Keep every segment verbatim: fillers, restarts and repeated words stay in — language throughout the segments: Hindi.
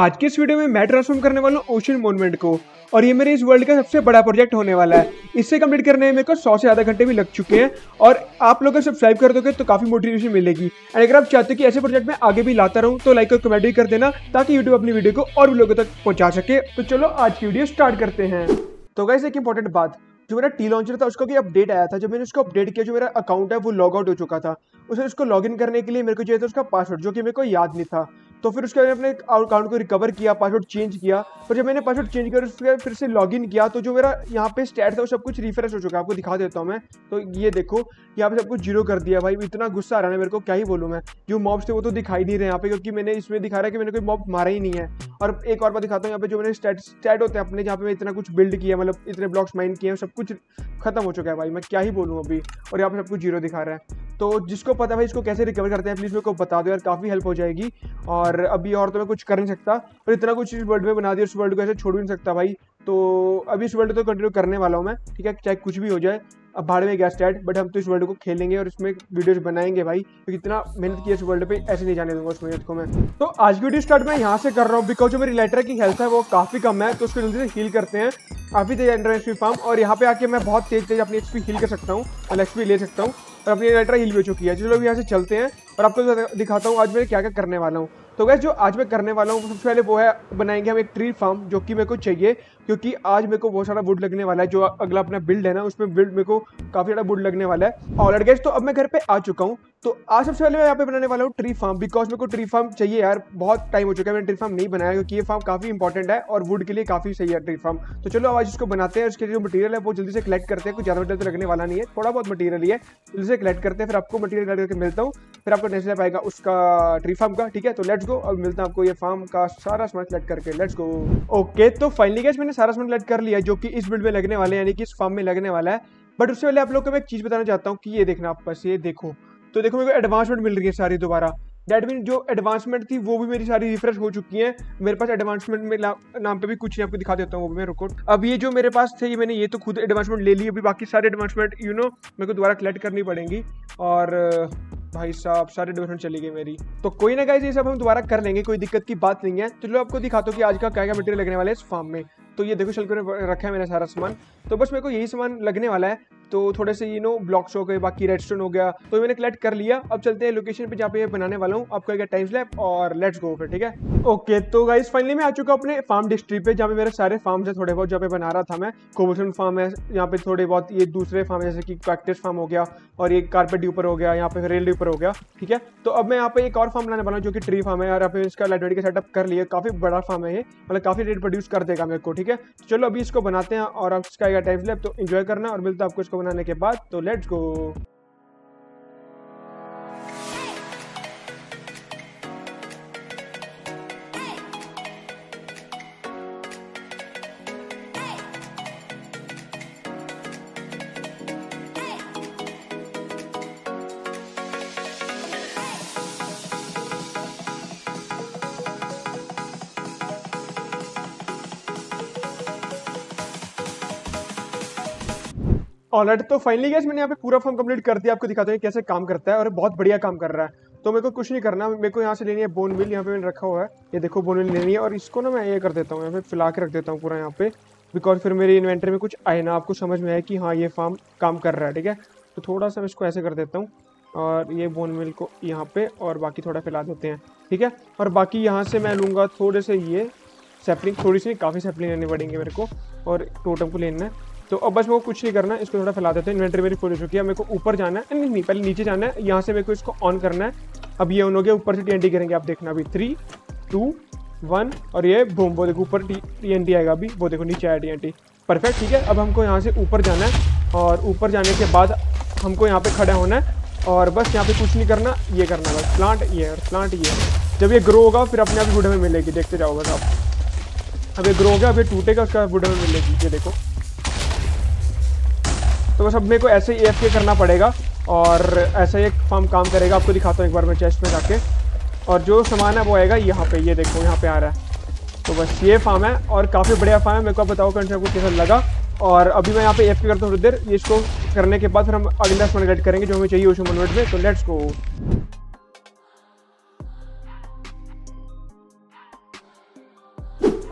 आज के इस वीडियो में मैं ट्रांसफॉर्म करने वाला हूँ ओशन मोन्यूमेंट को, और ये मेरे इस वर्ल्ड का सबसे बड़ा प्रोजेक्ट होने वाला है। इससे कंप्लीट करने में मेरे को सौ से ज़्यादा घंटे भी लग चुके हैं, और आप लोग सब्सक्राइब कर दोगे तो काफ़ी मोटिवेशन मिलेगी। एंड अगर आप चाहते हो कि ऐसे प्रोजेक्ट में आगे भी लाता रहूँ तो लाइक और कमेंट भी कर देना, ताकि यूट्यूब अपनी वीडियो को और भी लोगों तक पहुँचा सके। तो चलो आज की वीडियो स्टार्ट करते हैं। तो गाइस एक इंपॉर्टेंट बात, जो मेरा टी लॉन्चर था उसका कोई अपडेट आया था। जब मैंने उसको अपडेट किया, जो मेरा अकाउंट है वो लॉग आउट हो चुका था। उसे उसको लॉग इन करने के लिए मेरे को चाहिए था उसका पासवर्ड, जो कि मेरे को याद नहीं था। तो फिर उसके मैंने अपने अकाउंट को रिकवर किया, पासवर्ड चेंज किया। पर जब मैंने पासवर्ड चेंज किया उसके फिर से लॉगिन किया, तो जो मेरा यहाँ पे स्टैट था वो सब कुछ रिफ्रेश हो चुका है। आपको दिखा देता हूँ मैं। तो ये देखो यहाँ पे सब कुछ जीरो कर दिया। भाई इतना गुस्सा आ रहा है मेरे को, क्या ही बोलूँ मैं। जो मॉब्स थे वो तो दिखाई नहीं रहे यहाँ पे, क्योंकि मैंने इसमें दिखा रहा है कि मैंने कोई मॉब मारा ही नहीं है। और एक और बात दिखाता हूँ, यहाँ पे जो मैंने स्टैट स्टैट होते हैं अपने, जहाँ पे मैं इतना कुछ बिल्ड किया, मतलब इतने ब्लॉक्स माइंड किए, सब कुछ खत्म हो चुका है। भाई मैं क्या ही बोलूँ अभी। और यहाँ पे सब कुछ जीरो दिखा रहा है। तो जिसको पता है भाई इसको कैसे रिकवर करते हैं प्लीज़ मेरे को बता दो यार, काफ़ी हेल्प हो जाएगी। और अभी और तो मैं कुछ कर नहीं सकता, और इतना कुछ इस वर्ल्ड में बना दिया, उस वर्ल्ड को ऐसे छोड़ भी नहीं सकता भाई। तो अभी इस वर्ल्ड को तो कंटिन्यू करने वाला हूँ मैं, ठीक है, चाहे कुछ भी हो जाए। अब भाड़ में गया स्टैट, बट हम तो इस वर्ल्ड को खेलेंगे और इसमें वीडियोस बनाएंगे भाई, क्योंकि इतना मेहनत किया इस वर्ल्ड पे, ऐसे नहीं जाने दूंगा उस मेहनत को मैं। तो आज की वीडियो स्टार्ट मैं यहाँ से कर रहा हूँ, बिकॉज जो मेरी लेटर की हेल्थ है वो काफ़ी कम है, तो उसको जल्दी से हील करते हैं। काफ़ी तेज एंडर एक्सपी फार्म, और यहाँ पे आके मैं बहुत तेज तेज अपनी एक्सपी हील कर सकता हूँ, और एक्सपी ले सकता हूँ, और अपनी लेटर हील भी हो चुकी है। चलो अभी यहाँ से चलते हैं और आपको दिखाता हूँ आज मैं क्या क्या करने वाला हूँ। तो गाइस जो आज मैं करने वाला हूँ सबसे पहले वो है, बनाएंगे हम एक ट्री फार्म, जो कि मेरे को चाहिए, क्योंकि आज मेरे को बहुत सारा वुड लगने वाला है। जो अगला अपना बिल्ड है ना, उसमें बिल्ड मेरे को काफ़ी ज़्यादा वुड लगने वाला है। ऑलराइट गाइस, तो अब मैं घर पे आ चुका हूँ। तो आज सबसे पहले मैं यहाँ पे बनाने वाला हूँ ट्री फार्म, बिकॉज मेरे को ट्री फार्म चाहिए यार। बहुत टाइम हो चुका है मैंने ट्री फार्म नहीं बनाया, क्योंकि ये फार्म काफ़ी इंपॉर्टेंट है और वुड के लिए काफ़ी सही है ट्री फार्म। तो चलो आज इसको बनाते हैं। उसके जो मटीरियल है वो जल्दी से कलेक्ट करते हैं, कुछ ज़्यादा मटीरियल तो लगने वाला नहीं है, थोड़ा बहुत मटीरियल है, जल्दी से कलेक्ट करते हैं। फिर आपको मटीरियल कलेक्ट करके मिलता हूँ, फिर आपको नेक्स्ट स्टेप आएगा उसका ट्री फार्म का, ठीक है। तो लेट्स गो, अब मिलता है आपको ये फार्म का सारा सामान कलेक्ट करके। Let's go. ओके, तो फाइनली गाइस मैंने सारा सामान कलेक्ट कर लिया जो कि इस बिल्ड में लगने वाला है, यानी कि इस फार्म में लगने वाला है। बट उससे पहले आप लोग को मैं एक चीज़ बताना चाहता हूँ कि ये देखना आप बस, ये देखो। तो देखो मेरे को एडवांसमेंट मिल रही है सारी दोबारा। दैट मीन जो एडवांसमेंट थी वो भी मेरी सारी रिफ्रेश हो चुकी है। मेरे पास एडवांसमेंट में नाम पे भी कुछ नहीं, आपको दिखा देता हूँ वो मैं, रुको। अब ये जो मेरे पास थे, ये मैंने ये तो खुद एडवांसमेंट ले ली, अभी बाकी सारे एडवांसमेंट यू नो मेरे को दोबारा कलेक्ट करनी पड़ेंगी। और भाई साहब सारे डिविजन चली गई मेरी। तो कोई ना गाइस, ये सब हम दोबारा कर लेंगे, कोई दिक्कत की बात नहीं है। तो चलो आपको दिखाता हूँ कि आज का क्या क्या मटेरियल लगने वाला है इस फार्म में। तो ये देखो शल्कर में रखा है मैंने सारा सामान, तो बस मेरे को यही सामान लगने वाला है। तो थोड़े से यू नो ब्लॉक्स हो गए, बाकी रेडस्टोन हो गया, तो मैंने कलेक्ट कर लिया। अब चलते हैं लोकेशन पे जहाँ पे बनाने वाला हूँ, आपको एक टाइम स्लैप, और लेट्स गो फिर, ठीक है। ओके, तो गाइस फाइनली मैं आ चुका हूँ अपने फार्म डिस्ट्रिक्ट पे, जहाँ पे मेरे सारे फार्म्स है थोड़े बहुत, जहाँ पे बना रहा था मैं। कोबलस्टोन फार्म है यहाँ पे, थोड़े बहुत ये दूसरे फार्म जैसे कि कैक्टस फार्म हो गया, और ये कारपेट ड्यूपर हो गया, यहाँ पे रेल ड्यूपर हो गया, ठीक है। तो अब मैं यहाँ पे एक और फार्म लाने वाला हूँ जो कि ट्री फार्म है, और यहाँ पे इसका लाइब्रेरी का सेटअप कर लिया। काफ़ी बड़ा फार्म है ये, मतलब काफ़ी रेट प्रोड्यूस कर देगा मेरे को, ठीक है। चलो अभी इसको बनाते हैं और अब इसका टाइम स्लैप, तो एंजॉय करना, और मिलता है आपको इसको बनाने के बाद। तो लेट्स गो। ऑलराइट, तो फाइनली गाइस मैंने यहाँ पे पूरा फॉर्म कंप्लीट कर दिया। आपको दिखाता हूँ कैसे काम करता है, और बहुत बढ़िया काम कर रहा है। तो मेरे को कुछ नहीं करना, मेरे को यहाँ से लेनी है बोन मिल, यहाँ पे मैंने रखा हुआ है, ये देखो बोन मिल लेनी है। और इसको ना मैं ये कर देता हूँ, यहाँ पे फैला के रख देता हूँ पूरा यहाँ पे, बिकॉज फिर मेरी इन्वेंटरी में कुछ आए ना, आपको समझ में आया कि हाँ ये फार्म काम कर रहा है, ठीक है। तो थोड़ा सा मैं इसको ऐसे कर देता हूँ, और ये बोन मिल को यहाँ पे, और बाकी थोड़ा फैला देते हैं, ठीक है। और बाकी यहाँ से मैं लूँगा थोड़े से ये सैपलिंग, थोड़ी सी काफ़ी सैपलिंग लेनी पड़ेंगे मेरे को, और टोटम को लेना है। तो अब बस वो कुछ नहीं करना है, इसको थोड़ा फैला देते हैं। इन्वेंटरी मेरी फुल हो चुकी है, मेरे को ऊपर जाना है, नहीं नहीं पहले नीचे जाना है। यहाँ से मेरे को इसको ऑन करना है, अब ये ऑन हो गया। ऊपर से टीएनटी करेंगे, आप देखना अभी थ्री टू वन, और ये बूम, वो देखो ऊपर टीएनटी आएगा अभी, वो देखो नीचे आया टीएनटी, परफेक्ट, ठीक है। अब हमको यहाँ से ऊपर जाना है, और ऊपर जाने के बाद हमको यहाँ पर खड़ा होना है, और बस यहाँ पर कुछ नहीं करना, ये करना है बस प्लांट ये, और प्लांट ये। जब ये ग्रो होगा फिर अपने आप वुड में मिलेगी, देखते जाओगे आप। अब ये ग्रो हो गया, फिर टूटेगा, उसका वुड में मिलेगी, ये देखो। तो बस अब मेरे को ऐसे ही एफ के करना पड़ेगा, और ऐसा ही एक फार्म काम करेगा। आपको दिखाता हूँ एक बार मैं चेस्ट में जाके, और जो सामान है वो आएगा यहाँ पे, ये देखो यहाँ पे आ रहा है। तो बस ये फार्म है, और काफ़ी बढ़िया फार्म है। मेरे को आप बताओ कंटेंट आपको कैसा लगा। और अभी मैं यहाँ पे एफ के करता हूँ थोड़ी देर, ये इसको करने के बाद फिर हम अगला सामान एड करेंगे जो हमें चाहिए ओशन मोन्यूमेंट में। तो लेट्स गो।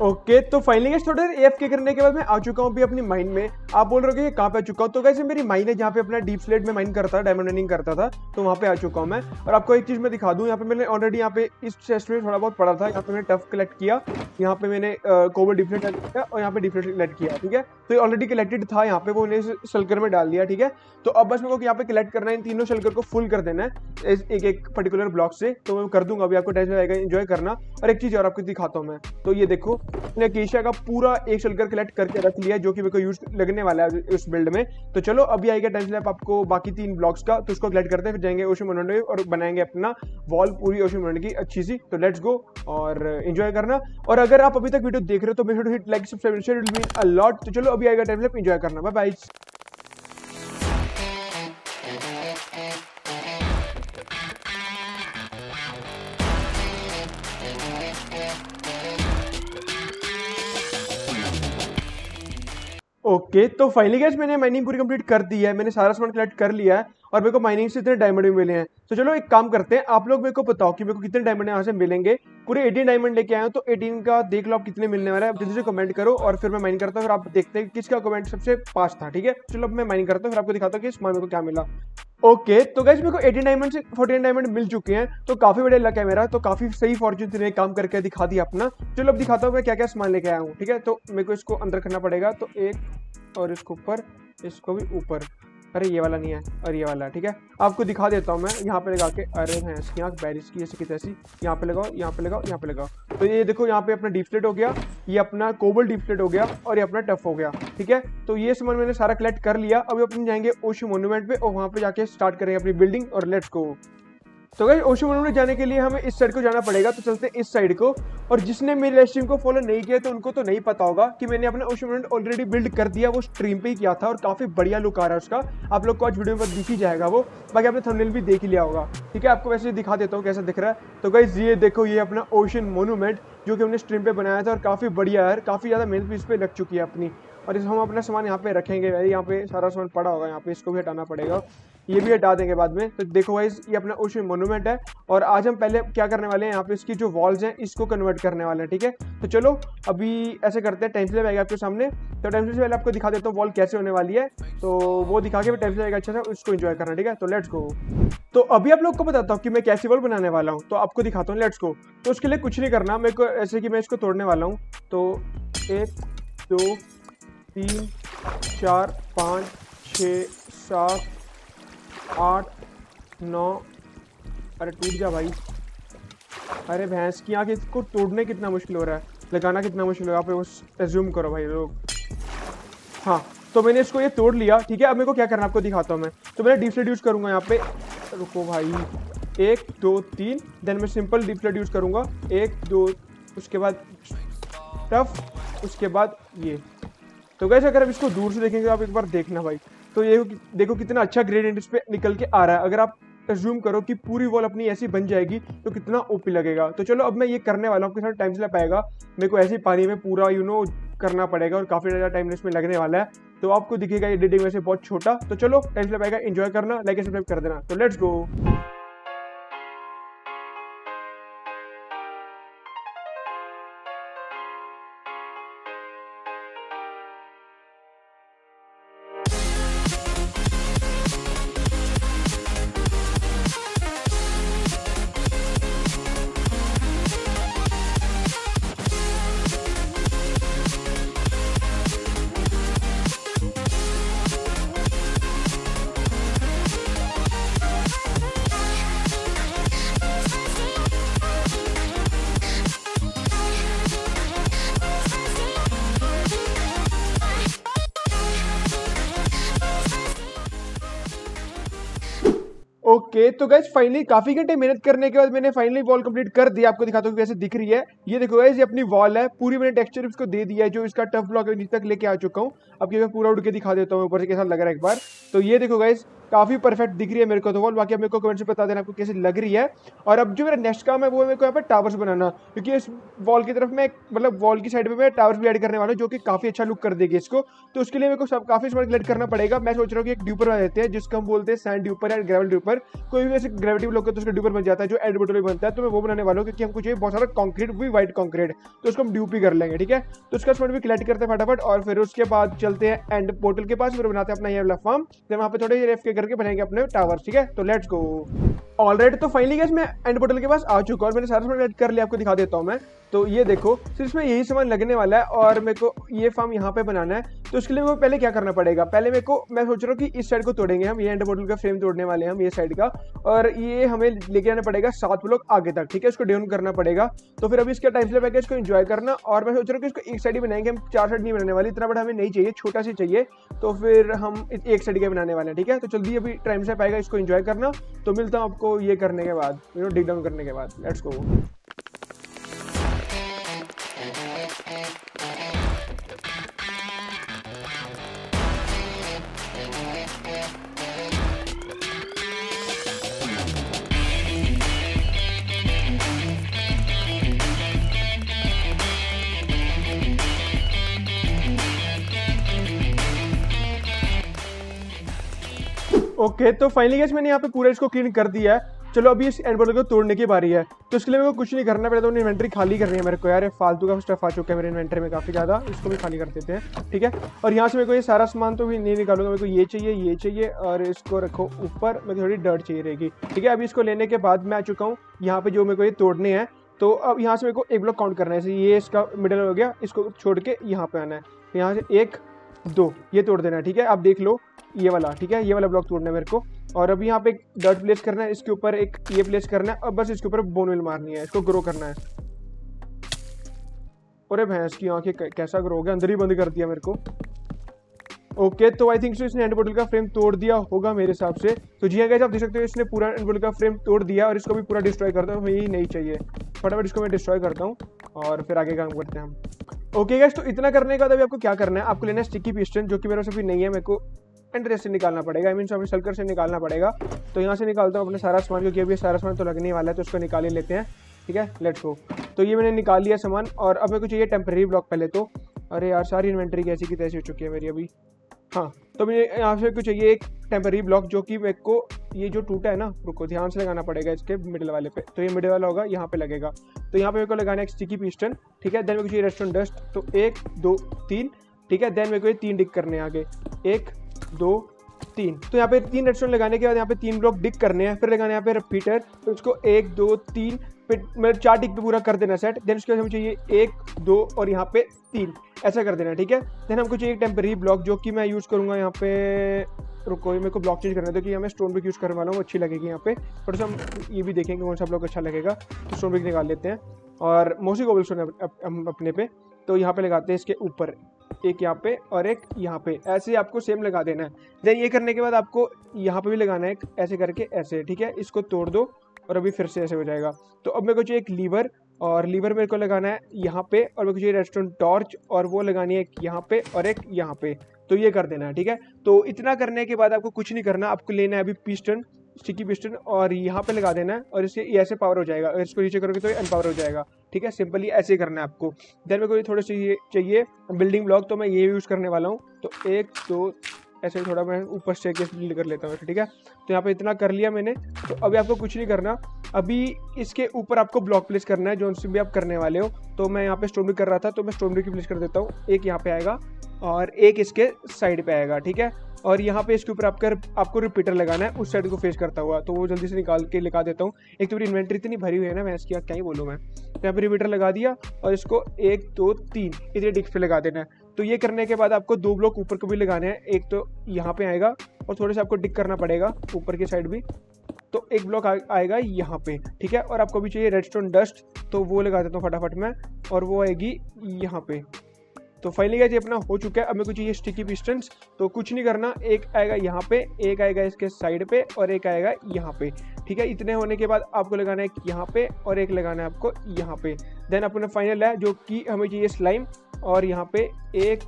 ओके तो फाइनली थोड़ा देर एफ के करने के बाद मैं आ चुका हूँ अपनी माइन में। आप बोल रहे हो कि कहाँ पे आ चुका हूँ, तो गाइस मेरी माइन है जहाँ पे अपना डीप स्लेट में माइन करता था, डायमंड माइनिंग करता था, तो वहाँ पे आ चुका हूँ मैं। और आपको एक चीज मैं दिखा दूँ, यहाँ पे मैंने ऑलरेडी यहाँ पे इस चेस्ट में थोड़ा बहुत पड़ा था, यहाँ पे मैंने टफ कलेक्ट किया, यहाँ पे मैंने कोबल डिफ्लेट किया और यहाँ पे डिफ्लेट कलेक्ट किया, ठीक है। तो ये ऑलरेडी कलेक्टेड था, यहाँ पे वो इन्हें शल्कर में डाल दिया, ठीक है। तो अब बस मेरे को यहाँ पे कलेक्ट करना है, इन तीनों शल्कर को फुल कर देना है एक एक पर्टिकुलर ब्लॉक से, तो मैं कर दूंगा, अभी आपको टाइम आएगा, एंजॉय करना। और एक चीज और आपको दिखाता हूँ मैं, तो ये देखो मैंने केशिया का पूरा एक शल्कर कलेक्ट करके रख लिया, जो कि मेरे को यूज लगने वाला है उस बिल्ड में। तो चलो अभी आएगा टाइम स्लैप आपको बाकी तीन ब्लॉक्स का, तो उसको कलेक्ट करते हैं, फिर जाएंगे ओशन मोन्यूमेंट और बनाएंगे अपना वॉल पूरी ओशन मोन्यूमेंट की अच्छी सी। तो लेट्स गो और एंजॉय करना। और अगर आप अभी तक वीडियो देख रहे हो तो मेरे को hit like subscribe share it mean a lot. तो चलो अभी आएगा टाइम स्लैप, एंजॉय करना, बाय बाय। ओके okay, तो फाइनली गाइस मैंने माइनिंग पूरी कंप्लीट कर दी है, मैंने सारा सामान कलेक्ट कर लिया है और मेरे को माइनिंग से इतने डायमंड भी मिले हैं। तो चलो एक काम करते हैं, आप लोग मेरे को बताओ कि मेरे को कितने डायमंड यहाँ से मिलेंगे। पूरे अठारह डायमंड लेके आया हूँ, तो अठारह का देख लो आप कितने मिलने वाला है, जल्दी से कमेंट करो और फिर मैं माइन करता हूँ, फिर आप देखते हैं किसका कमेंट सबसे पास था, ठीक है। चलो अब मैं माइन करता हूँ, फिर आपको दिखाता हूँ कि इस माइन को क्या मिला। ओके okay, तो गाइस मेरे को अठारह डायमंड से फोर्टीन डायमंड मिल चुके हैं, तो काफी बड़ा लक है मेरा, तो काफी सही फॉर्चून ने काम करके दिखा दिया अपना। चलो अब दिखाता हूँ मैं क्या क्या सामान लेके आया हूँ, ठीक है। तो मेरे को इसको अंदर करना पड़ेगा, तो एक और इसको ऊपर, इसको भी ऊपर, अरे ये वाला नहीं है और ये वाला, ठीक है। आपको दिखा देता हूँ मैं, यहाँ पे लगा के, अरे हैं इसकी आँख बैरिस की ऐसी की तैसी, यहाँ पे लगाओ यहाँ पे लगाओ यहाँ पे लगाओ। तो ये देखो यहाँ पे अपना डीप स्लेट हो गया, ये अपना कोबल डीप स्लेट हो गया और ये अपना टफ हो गया, ठीक है। तो ये सामान मैंने सारा कलेक्ट कर लिया, अभी अपन जाएंगे ओशन मोन्यूमेंट पे और वहाँ पे जाके स्टार्ट करेंगे अपनी बिल्डिंग और लेट्स गो। तो गाइस ओशन मोन्यूमेंट जाने के लिए हमें इस साइड को जाना पड़ेगा, तो चलते हैं इस साइड को। और जिसने मेरी लाइव स्ट्रीम को फॉलो नहीं किया तो उनको तो नहीं पता होगा कि मैंने अपना ओशन मोन्यूमेंट ऑलरेडी बिल्ड कर दिया, वो स्ट्रीम पे ही किया था और काफ़ी बढ़िया लुक आ रहा है उसका। आप लोग को आज वीडियो में दिख ही जाएगा वो, बाकी आपने थंबनेल भी देख ही लिया होगा, ठीक है। आपको वैसे दिखा देता हूँ कैसा दिख रहा है। तो गाइस ये देखो, ये अपना ओशन मोन्यूमेंट जो कि हमने स्ट्रीम पर बनाया था और काफ़ी बढ़िया है, काफ़ी ज़्यादा मेहनत भी इस पर लग चुकी है अपनी। और इस हम अपना सामान यहाँ पे रखेंगे, यहाँ पे सारा सामान पड़ा होगा, यहाँ पे इसको भी हटाना पड़ेगा, ये भी हटा देंगे बाद में। तो देखो गाइस ये अपना ओशन मोन्यूमेंट है और आज हम पहले क्या करने वाले हैं, यहाँ पे इसकी जो वॉल्स हैं इसको कन्वर्ट करने वाले हैं, ठीक है। तो चलो अभी ऐसे करते हैं, टाइम स्लैप आएगा आपके सामने, तो टाइम स्लैप से पहले आपको दिखा देता हूँ वॉल कैसे होने वाली है, तो वो दिखा के टाइम स्लैप आएगा अच्छा सा, उसको एंजॉय करना, ठीक है। तो लेट्स गो। तो अभी आप लोग को बताता हूँ कि मैं कैसे वॉल बनाने वाला हूँ, तो आपको दिखाता हूँ, लेट्स गो। तो उसके लिए कुछ नहीं करना मेरे को, ऐसे कि मैं इसको तोड़ने वाला हूँ, तो एक दो तीन चार पाँच छः सात आठ नौ, अरे टूट जा भाई, अरे भैंस की आँख, इसको तोड़ने कितना मुश्किल हो रहा है, लगाना कितना मुश्किल हो रहा है, आप लोग एज्यूम करो भाई लोग। हाँ तो मैंने इसको ये तोड़ लिया, ठीक है। अब मेरे को क्या करना है आपको दिखाता हूँ मैं, तो मैंने डीप स्लेट यूज़ करूँगा यहाँ पे, रुको भाई, एक दो तीन, देन मैं सिंपल डीप स्लेट यूज़ करूँगा, एक दो, उसके बाद टफ, उसके बाद ये। तो गाइस अगर आप इसको दूर से देखेंगे तो आप एक बार देखना भाई, तो ये देखो कितना अच्छा ग्रेडियंट इस पर निकल के आ रहा है। अगर आप जूम करो कि पूरी वॉल अपनी ऐसी बन जाएगी तो कितना ओपी लगेगा। तो चलो अब मैं ये करने वाला हूँ, आपके साथ टाइम स्लैप आएगा, मेरे को ऐसे पानी में पूरा यू नो करना पड़ेगा और काफ़ी ज़्यादा टाइम इसमें लगने वाला है, तो आपको दिखेगा ये एडिटिंग में से बहुत छोटा। तो चलो टाइम स्लैप आएगा, एंजॉय करना, लाइक एंड सब्सक्राइब कर देना, तो लेट्स गो। ओके okay, तो गाइज फाइनली काफी घंटे मेहनत करने के बाद मैंने फाइनली वॉल कंप्लीट कर दिया। आपको दिखाता हूँ कैसे दिख रही है। ये देखो गाइज ये अपनी वॉल है, पूरी मैंने टेक्सचर इसको दे दिया है, जो इसका टफ ब्लॉक है नीचे तक लेके आ चुका हूँ। अब ये मैं पूरा उड़ के दिखा देता हूँ ऊपर से कैसा लग रहा है एक बार। तो ये देखो गाइज काफ़ी परफेक्ट दिख रही है मेरे को तो वॉल। बाकी आप मेरे को कमेंट्स में बता देना आपको कैसी लग रही है। और अब जो मेरा नेक्स्ट काम है वो मेरे को यहाँ पर टावर्स बनाना, क्योंकि इस वॉल की तरफ मैं मतलब वॉल की साइड में मैं टावर्स भी ऐड करने वाला हूँ जो कि काफ़ी अच्छा लुक कर देगी इसको। तो उसके लिए मेरे को सब काफ़ी स्मार्ट ग्लेड करना पड़ेगा। मैं सोच रहा हूँ कि एक ड्यूपर बना देते हैं जिसको हम बोलते हैं सैंड ड्यूपर या ग्रेवल ड्यूपर, कोई भी ऐसे ग्रेविटी ब्लॉक है तो उसका ड्यूपर बन जाता है जो एड बोटल भी बनता है। तो मैं वो बनाने वाला हूँ क्योंकि हमको चाहिए बहुत सारा कॉन्क्रीट भी वाइट कॉन्क्रीट, तो उसको हम ड्यूप ही कर लेंगे। ठीक है, तो उसका स्मार्ट भी कलेक्ट करते हैं फटाफट और फिर उसके बाद चलते हैं एंड पोर्टल के पास, फिर बनाते हैं अपना ये वाला फार्म। फिर वहाँ पर थोड़े रेफ के करके बनाएंगे अपने टावर। ठीक है, तो लेट्स गो। ऑलरेडी तो फाइनली गाइस मैं एंड पोर्टल के पास आ चुका हूँ और मैंने सारा सामान एड कर लिया, आपको दिखा देता हूँ मैं। तो ये देखो सिर्फ में यही सामान लगने वाला है और मेरे को ये फार्म यहाँ पे बनाना है। तो उसके लिए मेरे को पहले क्या करना पड़ेगा, पहले मेरे को मैं सोच रहा हूँ कि इस साइड को तोड़ेंगे हम, ये एंड पोर्टल का फ्रेम तोड़ने वाले हैं हम ये साइड का, और ये हमें लेके आना पड़ेगा सात ब्लॉक आगे तक। ठीक है, उसको डाउन करना पड़ेगा। तो फिर अभी इसका टाइम स्लैप है इसको एंजॉय करना। और मैं सोच रहा हूँ कि इसको एक साइड ही बनाएंगे हम, चार साइड नहीं बनाने वाले, इतना बड़ा हमें नहीं चाहिए, छोटा सा चाहिए। तो फिर हम एक साइड का बनाने वाले हैं। ठीक है, तो जल्दी अभी टाइम स्लैप आएगा, इसको एंजॉय करना। तो मिलता हूँ आपको ये करने के बाद, यू नो डिग डाउन करने के बाद। Let's go. ओके okay, तो फाइनली गाइस मैंने यहाँ पे पूरा इसको क्लीन कर दिया है। चलो अभी इस एंड बोर्डर को तोड़ने की बारी है। तो इसके लिए मेरे को कुछ नहीं करना पड़ेगा, तो इन्वेंट्री खाली करनी है मेरे को। यार फालतू का स्टफ आ चुका है मेरे इन्वेंट्री में काफ़ी ज़्यादा, इसको भी खाली कर देते हैं। ठीक है, और यहाँ से मेरे को ये सारा सामान तो भी नहीं निकालूंगा, मेरे को ये चाहिए ये चाहिए और इसको रखो ऊपर, मेरे को थोड़ी डर्ट चाहिए रहेगी। ठीक है, अभी इसको लेने के बाद मैं आ चुका हूँ यहाँ पर जो मेरे को ये तोड़ने हैं। तो अब यहाँ से मेरे को एक ब्लॉक काउंट करना है, जैसे ये इसका मिडल हो गया, इसको छोड़ के यहाँ पर आना है, यहाँ से एक दो ये तोड़ देना है। ठीक है, आप देख लो ये वाला, ठीक है ये वाला ब्लॉक तोड़ना है मेरे को। और अभी यहाँ पे एक डर्ट प्लेस करना है, इसके ऊपर एक ये प्लेस करना है और बस इसके ऊपर बोन मिल मारनी है, इसको ग्रो करना है। अरे भैंस की आंखें कैसा ग्रो हो गया, अंदर ही बंद कर दिया मेरे को। ओके okay, तो आई थिंक सो इसने एंड बोटल का फ्रेम तोड़ दिया होगा मेरे हिसाब से। तो जी गाइस आप देख सकते हो इसने पूरा एंड बोटल का फ्रेम तोड़ दिया और इसको भी पूरा डिस्ट्रॉय करता हूँ, यही नहीं चाहिए। फटाफट इसको मैं डिस्ट्रॉय करता हूँ और फिर आगे काम करते हैं हम। ओके गाइस, तो इतना करने के बाद अभी आपको क्या करना है, आपको लेना है स्टिकी पिस्टन जो कि मेरे से भी नहीं है, मेरे को एंड्रेस से निकालना पड़ेगा, आई मीन हमें शल्कर से निकालना पड़ेगा। तो यहाँ से निकालता हूँ अपने सारा सामान, क्योंकि अभी सारा सामान तो लगने वाला है तो उसको निकाल ही लेते हैं। ठीक है, लेट्स गो। तो ये मैंने निकाल लिया सामान और अब मेरे को चाहिए टेम्प्रेरी ब्लॉक पहले तो। अरे यार सारी इन्वेंट्री कैसी की तैसी हो चुकी है मेरी अभी। हाँ, तो मुझे यहाँ से कुछ चाहिए एक टेम्प्रेरी ब्लॉक जो कि मेरे को ये जो टूटा है ना, रुको ध्यान से लगाना पड़ेगा इसके मिडिल वाले पे। तो ये मिडिल वाला होगा, यहाँ पे लगेगा। तो यहाँ पे मेरे को लगाना है एक स्टिकी पिस्टन। ठीक है, देन मेरे को चाहिए रेस्टोरेंट डस्ट, तो एक दो तीन। ठीक है, देन मेरे को ये तीन डिक करने आगे, एक दो तीन। तो यहाँ पे तीन रेस्टोरेंट लगाने के बाद यहाँ पे तीन ब्लॉक डिक करने हैं, फिर लगाने यहाँ पे रिपीटर, तो उसको एक दो तीन फिर मेरे चार डिक पे पूरा कर देना सेट। देन उसके बाद हमें चाहिए एक दो और यहाँ पे तीन, ऐसा कर देना। ठीक है, देन हमको चाहिए एक टेम्परेरी ब्लॉक जो कि मैं यूज़ करूँगा यहाँ पे, रुको मेरे को ब्लॉक चेंज करना है क्योंकि हमें स्टोन ब्रिक यूज़ करने वाला हूँ, अच्छी लगेगी यहाँ पे। थोड़ा सा हम ये भी देखेंगे कौन सा ब्लॉक अच्छा लगेगा, तो स्टोन ब्रिक निकाल लेते हैं और मोसी गोबल्स हम अपने पे। तो यहाँ पे लगाते हैं इसके ऊपर एक यहाँ पे और एक यहाँ पे, ऐसे आपको सेम लगा देना है। देन ये करने के बाद आपको यहाँ पे भी लगाना है ऐसे करके ऐसे। ठीक है, इसको तोड़ दो और अभी फिर से ऐसे हो जाएगा। तो अब मेरे को चाहिए एक लीवर और लीवर मेरे को लगाना है यहाँ पे, और मेरे को चाहिए रेस्टोरेंट टॉर्च और वो लगानी है एक यहाँ पे और एक यहाँ पे। तो ये कर देना है। ठीक है, तो इतना करने के बाद आपको कुछ नहीं करना, आपको लेना है अभी पिस्टन स्टिकी पिस्टन और यहाँ पे लगा देना है और इससे ऐसे पावर हो जाएगा, और इसको नीचे करोगे तो अनपावर हो जाएगा। ठीक है, सिंपली ऐसे करना है आपको। देन मेरे को ये थोड़े से ये चाहिए बिल्डिंग ब्लॉक, तो मैं ये यूज़ करने वाला हूँ। तो एक दो ऐसे थोड़ा मैं ऊपर से बिल्ड कर लेता हूँ। ठीक है, तो यहाँ पे इतना कर लिया मैंने। तो अभी आपको कुछ नहीं करना, अभी इसके ऊपर आपको ब्लॉक प्लेस करना है जो उनसे भी आप करने वाले हो। तो मैं यहाँ पे स्टोनब्रिक कर रहा था तो मैं स्टोनब्रिक की प्लेस कर देता हूँ, एक यहाँ पे आएगा और एक इसके साइड पे आएगा। ठीक है, और यहाँ पे इसके ऊपर आपका आपको रिपीटर लगाना है उस साइड को फेस करता हुआ। तो वो जल्दी से निकाल के लिखा देता हूँ, एक तो मेरी इन्वेंट्री इतनी भरी हुई है ना मैं इसकी क्या ही बोलूँ मैं। तो यहाँ पर रिपीटर लगा दिया और इसको एक दो तीन इतने डिस्क पे लगा देना है। तो ये करने के बाद आपको दो ब्लॉक ऊपर को भी लगाने हैं, एक तो यहाँ पे आएगा और थोड़े से आपको डिक करना पड़ेगा ऊपर की साइड भी, तो एक ब्लॉक आ, आएगा यहाँ पे। ठीक है, और आपको भी चाहिए रेडस्टोन डस्ट, तो वो लगा देता हूँ फटाफट मैं और वो आएगी यहाँ पे। तो फाइनली गाइस ये अपना हो चुका है। अब मेरे को चाहिए स्टिकी पिस्टन्स, तो कुछ नहीं करना, एक आएगा यहाँ पे, एक आएगा इसके साइड पे और एक आएगा यहाँ पे। ठीक है, इतने होने के बाद आपको लगाना है एक यहाँ पे और एक लगाना है आपको यहाँ पे। देन अपना फाइनल है जो कि हमें चाहिए स्लाइम, और यहाँ पे एक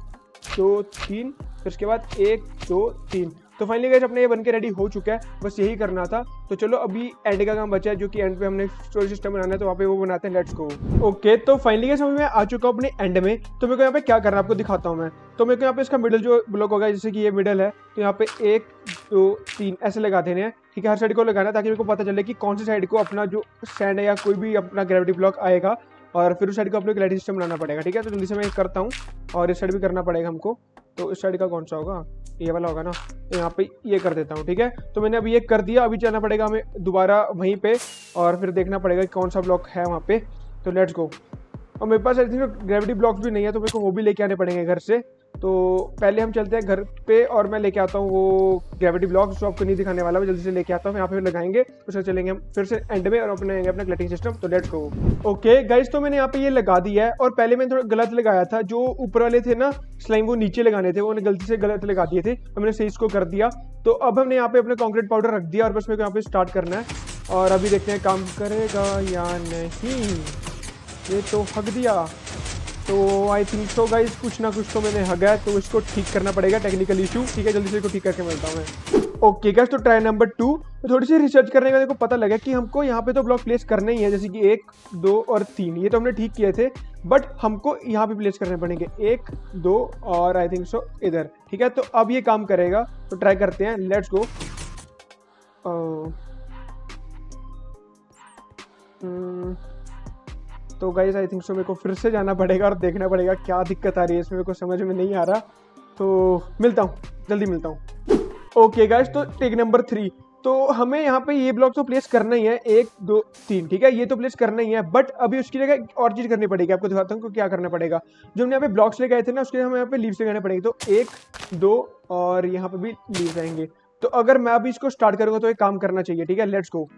दो तीन, फिर उसके बाद एक दो तीन। तो फाइनली गाइस अपने ये बनके रेडी हो चुका है, बस यही करना था। तो चलो अभी एंड का काम बचा है, जो कि एंड पे हमने स्टोरेज सिस्टम बनाना है, तो वहाँ पे वो बनाते हैं, लेट्स गो। ओके तो फाइनली गाइस मैं आ चुका हूँ अपने एंड में। तो मेरे को यहाँ पे क्या करना है आपको दिखाता हूँ मैं। तो मेरे को यहाँ पे इसका मिडल जो ब्लॉक होगा, जैसे कि ये मिडल है, तो यहाँ पे एक दो तीन ऐसे लगा देने हैं, ठीक है। हर साइड को लगाना है ताकि मेरे को पता चले कि कौन सी साइड को अपना जो सैंड है या कोई भी अपना ग्रेविटी ब्लॉक आएगा, और फिर उस साइड को अपने ग्रेविटी सिस्टम बनाना पड़ेगा, ठीक है। तो जल्दी से मैं करता हूँ, और इस साइड भी करना पड़ेगा हमको। तो इस साइड का कौन सा होगा, ये वाला होगा ना, तो यहाँ पे ये कर देता हूँ, ठीक है। तो मैंने अभी ये कर दिया, अभी जाना पड़ेगा हमें दोबारा वहीं पे, और फिर देखना पड़ेगा कि कौन सा ब्लॉक है वहाँ पे। तो लेट्स गो। और मेरे पास ऐसे ग्रेविटी ब्लॉक्स भी नहीं है, तो मेरे को वो भी लेके आने पड़ेंगे घर से। तो पहले हम चलते हैं घर पे, और मैं लेके आता हूँ वो ग्रेविटी ब्लॉक्स, जो आपको नहीं दिखाने वाला, मैं जल्दी से लेके आता हूँ। यहाँ पे लगाएंगे, उससे चलेंगे हम फिर से एंड में, और अपने अपना ग्लेटिंग सिस्टम। तो लेट्स गो। ओके गाइस तो मैंने यहाँ पे ये लगा दिया है, और पहले मैंने थोड़ा गलत लगाया था, जो ऊपर वाले थे ना स्लाइम वो नीचे लगाने थे, वो उन्हें गलती से गलत लगा दिए थे, हमने सही इसको कर दिया। तो अब हमने यहाँ पे अपने कॉन्क्रीट पाउडर रख दिया, और बस मेरे को यहाँ पे स्टार्ट करना है, और अभी देखते हैं काम करेगा या नहीं। ये तो हक दिया, तो आई थिंक सो गाइस कुछ ना कुछ तो मैंने हगा है, तो इसको ठीक करना पड़ेगा, टेक्निकल इशू, ठीक है। जल्दी से इसको ठीक करके मिलता हूँ मैं। ओके गाइस तो ट्राई नंबर टू, थोड़ी सी रिसर्च करने का देखो पता लगा कि हमको यहाँ पे तो ब्लॉक प्लेस करने ही है, जैसे कि एक दो और तीन, ये तो हमने ठीक किए थे, बट हमको यहाँ पे प्लेस करने पड़ेंगे एक दो और आई थिंक सो इधर, ठीक है। तो अब ये काम करेगा, तो ट्राई करते हैं, लेट्स गो। तो गाइज आई थिंक सो मेरे को फिर से जाना पड़ेगा, और देखना पड़ेगा क्या दिक्कत आ रही है इसमें, मेरे को समझ में नहीं आ रहा। तो मिलता हूँ, जल्दी मिलता हूँ। ओके गाइज तो टेक नंबर थ्री, तो हमें यहाँ पे ये ब्लॉक तो प्लेस करना ही है, एक दो तीन, ठीक है, ये तो प्लेस करना ही है। बट अभी उसकी जगह एक और चीज़ करनी पड़ेगी, आपको दिखाता हूँ क्या करना पड़ेगा। जो हमने यहाँ पे ब्लॉक्स लगाए थे ना, उसके लिए हमें यहाँ पे लीव्स लगाने पड़ेंगे, तो एक दो और यहाँ पे भी लीव्स आएंगे। तो अगर मैं अभी इसको स्टार्ट करूँगा तो ये काम करना चाहिए, ठीक है। Let's go.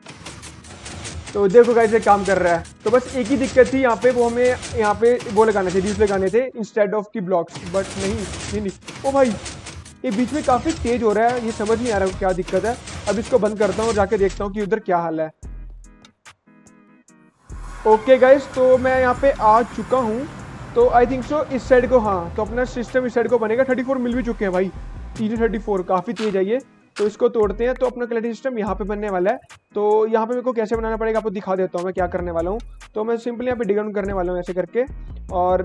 तो देखो गाइस ये काम कर रहा है। तो बस एक ही दिक्कत थी यहाँ पे, वो हमें यहाँ पे वो लगाने थे, लीव्स लगाने थे इंस्टेड ऑफ की ब्लॉक्स, बट नहीं नहीं नहीं ओ भाई ये बीच में काफ़ी तेज हो रहा है, ये समझ नहीं आ रहा क्या दिक्कत है। अब इसको बंद करता हूँ और जाके देखता हूँ कि उधर क्या हाल है। ओके गाइस तो मैं यहाँ पे आ चुका हूँ, तो आई थिंक सो इस साइड को, हाँ तो अपना सिस्टम इस साइड को बनेगा। थर्टी फोर मिल भी चुके हैं भाई, तीन थर्टी फोर काफ़ी तेज है ये, तो इसको तोड़ते हैं। तो अपना क्लैटी सिस्टम यहाँ पे बनने वाला है, तो यहाँ पे मेरे को कैसे बनाना पड़ेगा आपको दिखा देता हूँ मैं क्या करने वाला हूँ। तो मैं सिंपली यहाँ पे डिग डाउन करने वाला हूँ ऐसे करके, और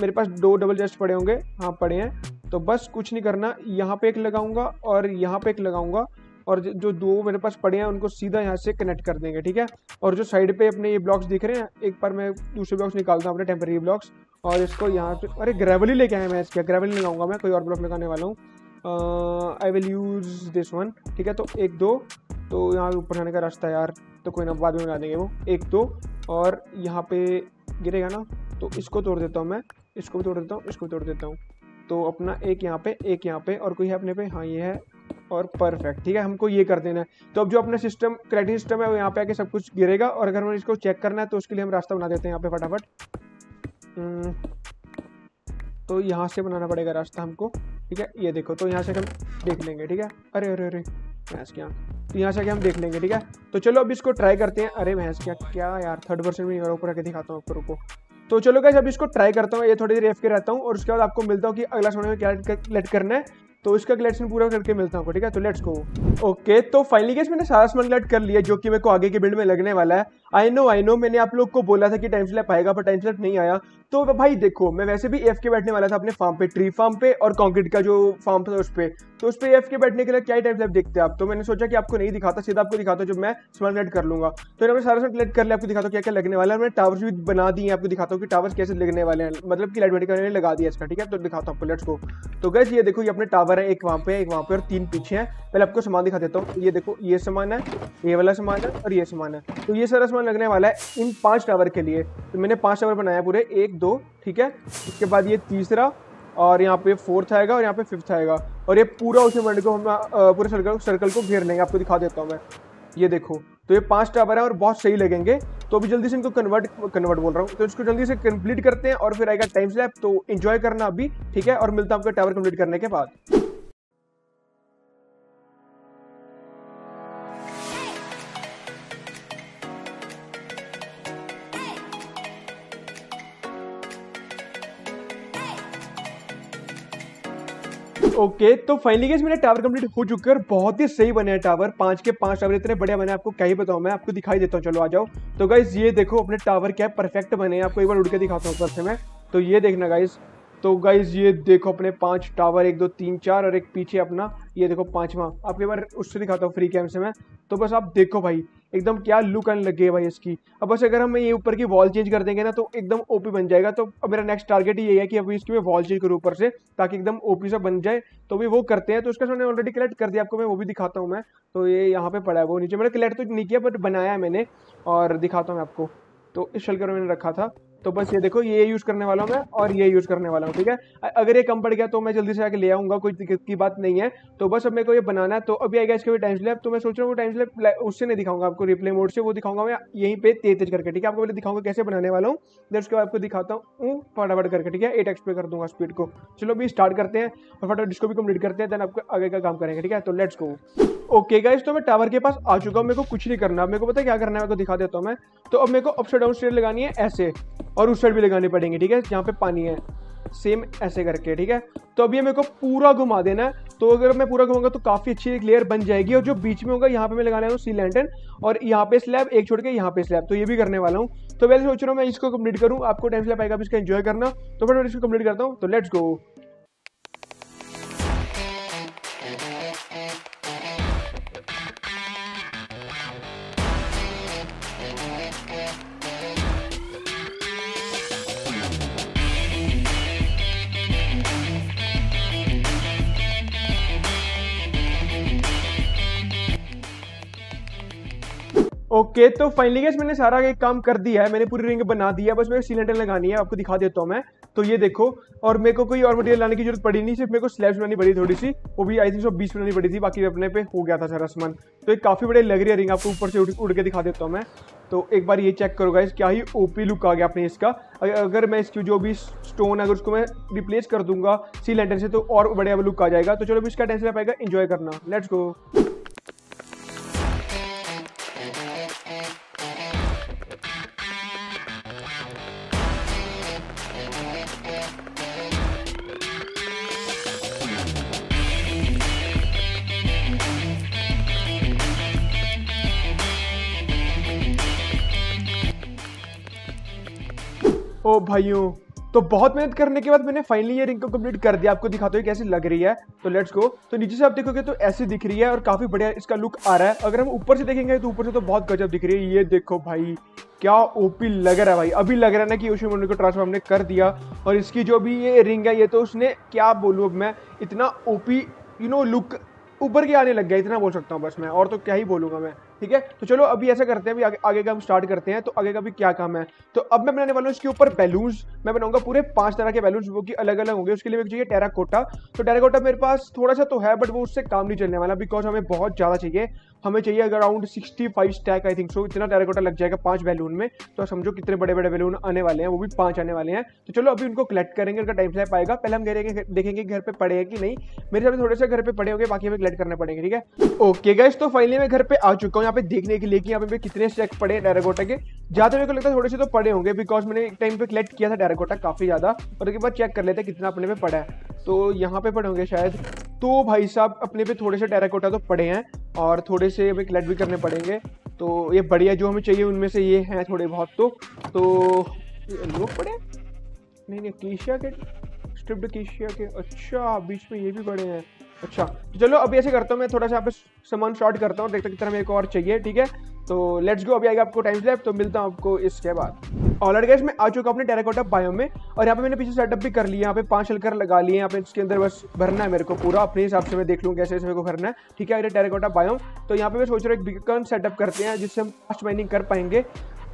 मेरे पास दो डबल चेस्ट पड़े होंगे, हाँ पड़े हैं। तो बस कुछ नहीं करना, यहाँ पे एक लगाऊंगा और यहाँ पे एक लगाऊंगा, और जो दो मेरे पास पड़े हैं उनको सीधा यहाँ से कनेक्ट कर देंगे, ठीक है। और जो साइड पे अपने ये ब्लॉक्स दिख रहे हैं, एक बार मैं दूसरे ब्लॉक्स निकालता हूँ अपने टेम्प्रेरी ब्लॉक्स, और इसको यहाँ पे, अरे ग्रेवली लेके आया मैं, इसके ग्रेवली लगाऊंगा मैं, कोई और ब्लॉक लगाने वाला हूँ। I will use this one, ठीक है। तो एक दो, तो यहाँ ऊपर जाने का रास्ता यार, तो कोई ना बाद में बना देंगे वो। एक दो और यहाँ पे गिरेगा ना, तो इसको तोड़ देता हूँ मैं, इसको भी तोड़ देता हूँ, इसको भी तोड़ देता हूँ। तो अपना एक यहाँ पे, एक यहाँ पे, और कोई है अपने पे, हाँ ये है, और परफेक्ट, ठीक है। हमको ये कर देना है। तो अब जो अपना सिस्टम क्रेडिट सिस्टम है वो यहाँ पे आके सब कुछ गिरेगा, और अगर हमें इसको चेक करना है तो उसके लिए हम रास्ता बना देते हैं यहाँ पे फटाफट। तो यहाँ से बनाना पड़ेगा रास्ता हमको, ठीक है। ये देखो, तो यहाँ से हम देख लेंगे, ठीक है। अरे अरे अरे भैंस क्या, तो यहाँ से हम देख लेंगे, ठीक है। तो चलो अब इसको ट्राई करते हैं। अरे भैंस क्या क्या यार, थर्ड पर्सन में ऊपर आके दिखाता हूँ ऊपर को। तो चलो गाइस अब इसको ट्राई करता हूँ, ये थोड़ी देर एफ के रहता हूँ, और उसके बाद आपको मिलता हूँ कि अगला समय में क्या लेट करना है। तो इसका ग्लेटन पूरा करके मिलता हूँ, ठीक है। तो लेट्स गो। ओके तो फाइनली गाइस मैंने सारा सामान ग्लेट कर लिया, जो कि मेरे को आगे के बिल्ड में लगने वाला है। आई नो आई नो मैंने आप लोग को बोला था कि टाइम स्लैप आएगा, पर टाइम स्लैप नहीं आया। तो भाई देखो, मैं वैसे भी एफ के बैठने वाला था अपने फार्म पे, ट्री फार्म पे, और कॉन्क्रीट का जो फार्म था उस पर, तो उस पर एफ के बैठने के लिए क्या ही टाइम स्लैप देखते आप। तो मैंने सोचा कि आपको नहीं दिखाता, सीधा आपको दिखाता जब मैं सामान ग्लेट कर लूँगा। तो मैंने सारा सामान ग्लेट कर लिया, आपको दिखाता क्या क्या लगने वाला है। मैंने टावर्स भी बना दिए, आपको दिखाता हूँ कि टावर्स कैसे लगने वाले हैं, मतलब कि लाइट वेट करने लगा दिया इसका, ठीक है। तो दिखाता हूँ आपको, लेट्स गो। तो गाइस ये देखो, ये अपने टावर है, एक वहाँ पे, एक वहाँ पे, और तीन पीछे हैं। पहले आपको सामान दिखा देता हूँ। ये देखो, ये सामान है, ये वाला सामान है, और ये सामान है। तो ये सारा सामान लगने वाला है इन पांच टावर के लिए। तो मैंने पांच टावर बनाया पूरे, एक दो, ठीक है। इसके बाद ये तीसरा, और यहाँ पे फोर्थ आएगा, और यहाँ पे फिफ्थ आएगा, और ये पूरा उसी मंड को हम पूरे सर्कल सर्कल को घेर लेंगे। आपको दिखा देता हूँ मैं, ये देखो। तो ये पांच टावर हैं और बहुत सही लगेंगे। तो अभी जल्दी से इनको कन्वर्ट कन्वर्ट बोल रहा हूँ, तो इसको जल्दी से कंप्लीट करते हैं, और फिर आएगा टाइम स्लैप। तो एंजॉय करना अभी, ठीक है, और मिलता है आपको टावर कंप्लीट करने के बाद। ओके तो फाइनली गाइस मेरा टावर कंप्लीट हो चुका है और बहुत ही सही बने हैं टावर। पांच के पांच टावर इतने बढ़िया बने आपको कहीं बताऊं मैं, आपको दिखाई देता हूँ। चलो आ जाओ। तो गाइस ये देखो अपने टावर क्या परफेक्ट बने हैं, आपको एक बार उड़ के दिखाता हूँ ऊपर से मैं। तो ये देखना गाइस, तो गाइस ये देखो अपने पांच टावर, एक दो तीन चार और एक पीछे अपना ये देखो पांचवा। आपको एक बार उससे दिखाता हूँ फ्री कैम से मैं। तो बस आप देखो भाई एकदम क्या लुक आने लगे भाई इसकी। अब बस अगर हम ये ऊपर की वॉल चेंज कर देंगे ना तो एकदम ओपी बन जाएगा। तो मेरा नेक्स्ट टारगेट ये है कि अभी इसकी मैं वॉल चेंज करूँ ऊपर से ताकि एकदम ओपी सा बन जाए। तो अभी वो करते हैं। तो उसका मैंने ऑलरेडी कलेक्ट कर दिया, आपको मैं वो भी दिखाता हूँ मैं। तो ये यहाँ पे पड़ा है वो नीचे, मैंने कलेक्ट तो नहीं किया बट बनाया मैंने और दिखाता हूँ मैं आपको। तो इस शलकर मैंने रखा था। तो बस ये देखो ये यूज़ करने वाला हूँ मैं और ये यूज़ करने वाला हूँ। ठीक है, अगर ये कम पड़ गया तो मैं जल्दी से आके ले आऊँगा, कोई दिक्कत की बात नहीं है। तो बस अब मेरे को ये बनाना है। तो अभी आएगा इसका भी टाइम स्लैप। तो मैं सोच रहा हूँ वो टाइम स्लैप उससे नहीं दिखाऊंगा आपको, रिप्ले मोड से वो दिखाऊंगा मैं यहीं पे तेज तेज करके। ठीक है, आपको पहले दिखाऊंगा कैसे बनाने वाला हूँ, देर उसके बाद आपको दिखाता हूँ फटाफट करके। ठीक है, एट एक्स पे कर दूंगा स्पीड को। चलो अभी स्टार्ट करते हैं और फटाफट इसको भी कंप्लीट करते हैं, देन आपको आगे का काम करेंगे। ठीक है, तो लेट्स गो। ओके गाइस, तो मैं टावर के पास आ चुका हूँ। मेरे को कुछ नहीं करना, मेरे को पता क्या करना है, मेरे को दिखा देता हूँ मैं। तो अब मेरे को अपसाइड डाउन स्टेयर लगानी है ऐसे और उस साइड भी लगानी पड़ेंगे। ठीक है, जहाँ पे पानी है सेम ऐसे करके। ठीक है, तो अब ये मेरे को पूरा घुमा देना है। तो अगर मैं पूरा घुमाऊंगा तो काफ़ी अच्छी एक लेयर बन जाएगी। और जो बीच में होगा यहाँ पे मैं लगाने वाला हूँ सी लैंटर्न और यहाँ पे स्लैब, एक छोड़ के यहाँ पे स्लैब। तो ये भी करने वाला हूँ। तो पहले सोच रहा हूँ मैं इसको कंप्लीट करूँ, आपको टाइम स्लैब आएगा आप इसको एंजॉय करना। तो फिर इसको कंप्लीट करता हूँ। तो लेट्स गो। ओके okay, तो फाइनली गाइस मैंने सारा एक काम कर दिया है, मैंने पूरी रिंग बना दिया है। बस मेरे सीलेंटर लगानी है, आपको दिखा देता हूँ मैं। तो ये देखो, और मेरे को कोई और मटेरियल लाने की जरूरत पड़ी नहीं, सिर्फ मेरे को स्लैब्स बनानी पड़ी थोड़ी सी, वो भी आई थिंक सौ बीस बनानी पड़ी थी, बाकी अपने पे हो गया था सारा सामान। तो एक काफ़ी बड़ी लग रही है रिंग, आपको ऊपर से उड़, उड़ के दिखा देता हूँ मैं। तो एक बार ये चेक करो गाइस, क्या ही ओपी लुक आ गया अपने इसका। अगर मैं इसकी जो भी स्टोन अगर उसको मैं रिप्लेस कर दूंगा सी लैंटर्न से तो और बढ़िया लुक आ जाएगा। तो चलो इसका टेंशन पाएगा, एंजॉय करना, लेट्स गो। ओ भाइयों, तो बहुत मेहनत करने के बाद मैंने फाइनली ये रिंग को कंप्लीट कर दिया। आपको दिखाता हूँ कैसे लग रही है। तो लेट्स गो। तो नीचे से आप देखोगे तो ऐसी दिख रही है और काफ़ी बढ़िया इसका लुक आ रहा है। अगर हम ऊपर से देखेंगे तो ऊपर से तो बहुत गजब दिख रही है। ये देखो भाई क्या ओपी लग रहा है भाई। अभी लग रहा है ना कि ओशन मोन्यूमेंट को ट्रांसफॉर्म ने कर दिया। और इसकी जो भी ये रिंग है ये तो उसने क्या बोलूँ अब मैं, इतना ओपी यू नो लुक ऊपर के आने लग गया, इतना बोल सकता हूँ बस मैं, और तो क्या ही बोलूँगा मैं। ठीक है, तो चलो अभी ऐसा करते हैं, अभी आगे, आगे का हम स्टार्ट करते हैं। तो आगे का भी क्या काम है, तो अब मैं बनाने वाला हूँ इसके ऊपर बैलून्स। मैं बनाऊंगा पूरे पांच तरह के बैलून्स, वो कि अलग अलग होंगे। उसके लिए मुझे चाहिए टेराकोटा। तो टेराकोटा मेरे पास थोड़ा सा तो है बट वो उससे काम नहीं चलने वाला, बिकॉज हमें बहुत ज़्यादा चाहिए। हमें चाहिए around sixty five stack I think so, इतना टेराकोटा लग जाएगा पाँच बैलून में। तो समझो कितने बड़े बड़े बैलून आने वाले हैं, वो भी पाँच आने वाले हैं। तो चलो अभी उनको कलेक्ट करेंगे, उनका टाइम स्लैप आएगा। पहले हम करेंगे देखेंगे घर पर पड़े हैं कि नहीं। मेरे साथ थोड़े से घर पर पड़े होंगे, बाकी हमें कलेक्ट करने पड़ेंगे। ठीक है, ओके गाइस, तो फाइनली मैं घर पर आ चुका हूँ यहाँ पे देखने के लिए कि यहाँ पे कितने स्टैक पड़े टेराकोटा के। ज्यादा मेरे को लगता है थोड़े से तो पड़े होंगे, बिकॉज मैंने एक टाइम पे कलेक्ट किया था टेराकोटा काफी ज्यादा। और उसके बाद चेक कर लेते हैं कितना अपने पे पड़ा है। तो यहाँ पे पड़े होंगे शायद। तो भाई साहब अपने पे थोड़े से टेराकोटा तो पड़े हैं और थोड़े से हमें कलेक्ट भी करने पड़ेंगे। तो ये बढ़िया जो हमें चाहिए उनमें से ये हैं थोड़े बहुत। तो लोग पड़े नहीं, नहीं केशिया के स्ट्रिप्ड केशिया के, अच्छा बीच में ये भी पड़े हैं। अच्छा तो चलो अभी ऐसे करता हूँ मैं, थोड़ा सा आप सामान शॉर्ट करता हूँ, देखता कितना मेरे को और चाहिए। ठीक है, तो लेट्स गो, अभी आएगा आपको टाइम स्लैप। तो मिलता हूँ आपको इसके बाद। ऑलरेडी गाइस मैं आ चुका हूँ अपने टेराकोटा बायो में और यहाँ पे मैंने पीछे सेटअप भी कर लिया। यहाँ पे पांच हलकर लगा लिए, यहाँ पे इसके अंदर बस भरना है मेरे को पूरा, अपने हिसाब से मैं देख लूँ कैसे मेरे को भरना है। ठीक है, अरे टेराकोटा बायो, तो यहाँ पे मैं सोच रहा हूँ एक बीकन सेटअप करते हैं जिससे हम फास्ट माइनिंग कर पाएंगे।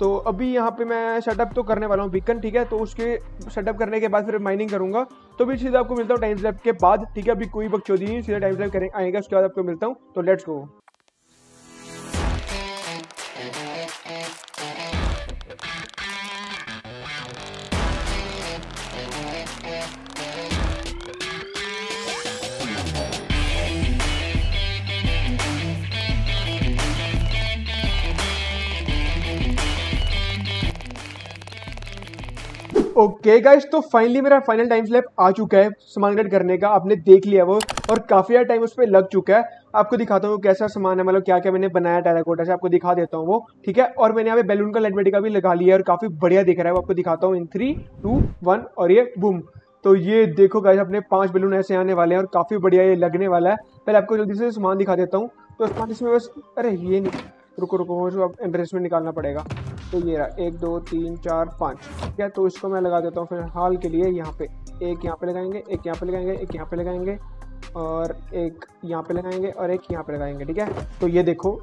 तो अभी यहाँ पे मैं सेटअप तो करने वाला हूँ बीकन। ठीक है, तो उसके सेटअप करने के बाद फिर माइनिंग करूँगा। तो भी सीधा आपको मिलता हूँ टाइम स्लैप के बाद। ठीक है, अभी कोई बकचोदी नहीं, सीधा टाइम स्लैप करें आएगा, उसके बाद आपको मिलता हूँ। तो लेट्स गो। ओके गाइस, तो फाइनली मेरा फाइनल टाइम स्लैप आ चुका है सामान कट करने का। आपने देख लिया वो, और काफ़ी टाइम उस पर लग चुका है। आपको दिखाता हूँ कैसा सामान है, मतलब क्या क्या मैंने बनाया टेराकोटा से, आपको दिखा देता हूँ वो, ठीक है। और मैंने यहाँ पे बैलून का लटमेटी का भी लगा लिया है और काफ़ी बढ़िया दिख रहा है, वो आपको दिखाता हूँ इन थ्री टू वन, और ये बूम। तो ये देखो गाइस, अपने पाँच बैलून ऐसे आने वाले हैं और काफ़ी बढ़िया ये लगने वाला है। पहले आपको जल्दी से सामान दिखा देता हूँ। तो सामान इसमें बस, अरे ये नहीं, रुको रुको, जो अब एम्ब्रेसमेंट निकालना पड़ेगा। तो ये रहा, एक दो तीन चार पाँच, ठीक है। तो इसको मैं लगा देता हूँ फिलहाल के लिए यहाँ पे। एक यहाँ पे लगाएंगे, एक यहाँ पे लगाएंगे, एक यहाँ पे लगाएंगे, और एक यहाँ पे लगाएंगे, और एक यहाँ पे लगाएंगे, ठीक है। तो ये देखो,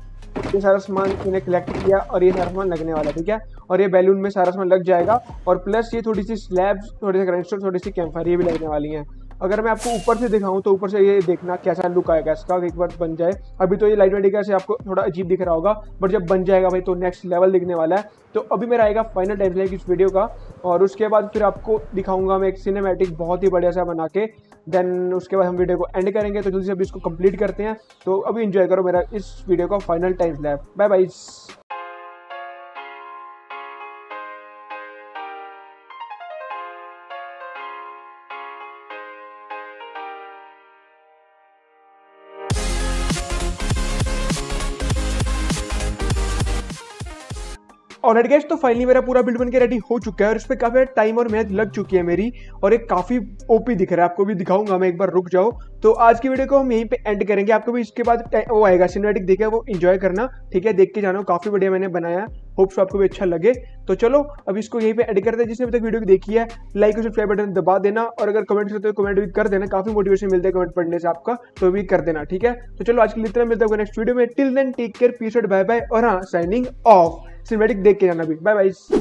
ये सारा सामान मैंने कलेक्ट किया और ये सारा सामान लगने वाला है, ठीक है। और ये बैलून में सारा सामान लग जाएगा, और प्लस ये थोड़ी सी स्लैब्स, थोड़े से ग्राइंडस्टोन, थोड़ी सी कैम्फर, ये भी लगने वाली हैं। अगर मैं आपको ऊपर से दिखाऊं तो ऊपर से ये देखना कैसा लुक आएगा इसका, एक बार बन जाए। अभी तो ये लाइट वाइट का से आपको थोड़ा अजीब दिख रहा होगा, बट जब बन जाएगा भाई तो नेक्स्ट लेवल दिखने वाला है। तो अभी मेरा आएगा फाइनल टाइम स्लैप इस वीडियो का, और उसके बाद फिर आपको दिखाऊंगा मैं एक सिनेमैटिक बहुत ही बढ़िया सा बना के, देन उसके बाद हम वीडियो को एंड करेंगे। तो जल्दी से अभी इसको कंप्लीट करते हैं। तो अभी इन्जॉय करो मेरा इस वीडियो का final time slab. Bye bye. Alright guys, तो फाइनली मेरा पूरा बिल्ड बन के रेडी हो चुका है, और इस पर काफ़ी टाइम और मेहनत लग चुकी है मेरी, और एक काफ़ी ओपी दिख रहा है, आपको भी दिखाऊंगा मैं, एक बार रुक जाओ। तो आज की वीडियो को हम यहीं पे एंड करेंगे। आपको भी इसके बाद वो आएगा सिनेमैटिक, देखा वो इन्जॉय करना, ठीक है। देख के जाना, काफ़ी बढ़िया मैंने बनाया, होप्स आपको भी अच्छा लगे। तो चलो अब इसको यहीं पे एड करते हैं। जिसने अभी तक वीडियो को देखी है, लाइक और सब्सक्राइब बटन दबा देना, और अगर कमेंट करते हो तो कमेंट भी कर देना, काफ़ी मोटिवेशन मिलता है कमेंट पढ़ने से आपका, तो भी कर देना, ठीक है। तो चलो आज के लिए इतना, मिलता है नेक्स्ट वीडियो में। Till then take care, peace out, bye bye, और हाँ साइनिंग ऑफ। सिनेमैटिक देख के जाना भी, बाय बाय।